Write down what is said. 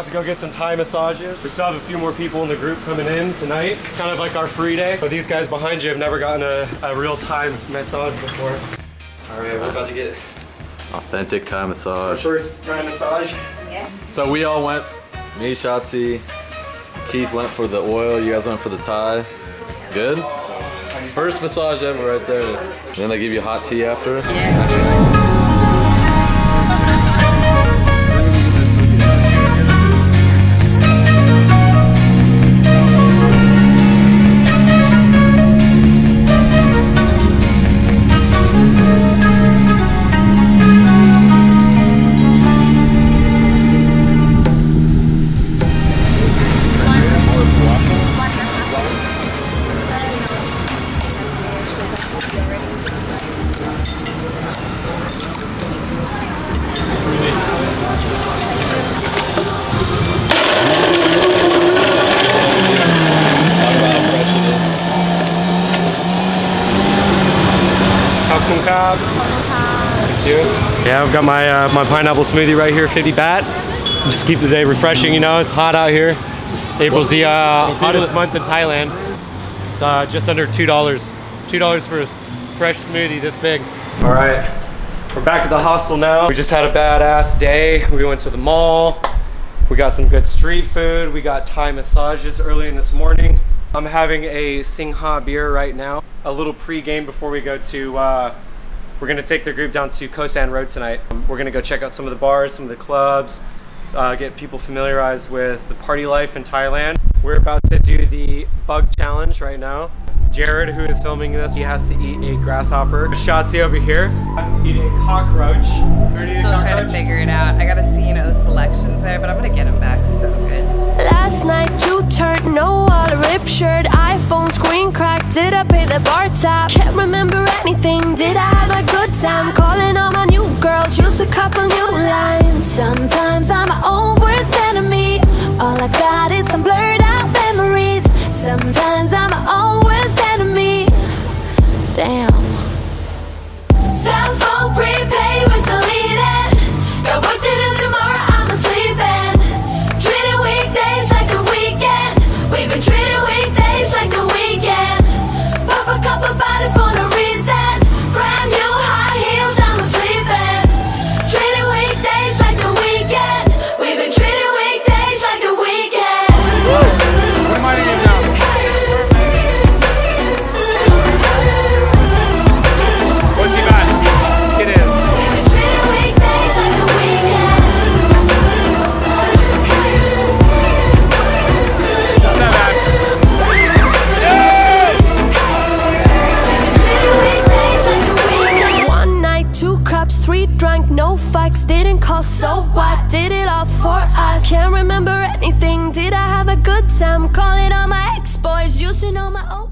About to go get some Thai massages. We still have a few more people in the group coming in tonight. Kind of like our free day. But these guys behind you have never gotten a real Thai massage before. All right, we're about to get authentic Thai massage. Our first Thai massage. Yeah. So we all went, me, Shotzi, Keith went for the oil, you guys went for the Thai. Good? First massage ever right there. And then they give you hot tea after. Yeah. Thank you. Yeah, I've got my my pineapple smoothie right here, 50 baht. Just keep the day refreshing, you know. It's hot out here. April's the hottest month in Thailand. It's just under $2. $2 for a fresh smoothie this big. All right, we're back at the hostel now. We just had a badass day. We went to the mall. We got some good street food. We got Thai massages early in this morning. I'm having a Singha beer right now. A little pre-game before we go to, we're gonna take the group down to Kosan Road tonight. We're gonna go check out some of the bars, some of the clubs, get people familiarized with the party life in Thailand. We're about to do the bug challenge right now. Jared, who is filming this, he has to eat a grasshopper. Shotzi over here has to eat a cockroach. I'm still trying to figure it out. I gotta see, you know, the selections there, but I'm gonna get them back so good. Last night you turned no all ripped shirt, iPhone screen cracked. Did I pay the bar tab? Can't remember anything. Did I have a good time? Calling all my new girls, use a couple new lines. Sometimes I'm my own worst enemy. All I got is some blurred out memories. Sometimes I'm my own worst enemy. Damn. Cell phone prepaid was deleted. Got work to do tomorrow, I'm sleeping. Treating weekdays like a weekend. We've been treating weekdays like a weekend. Pop a couple bottles for no reason. Brand new high heels, I'm sleeping. Treating weekdays like a weekend. We've been treating weekdays like a weekend. What am I doing now? So what? Did it all for us. Can't remember anything. Did I have a good time? Calling all my ex-boys, using all my old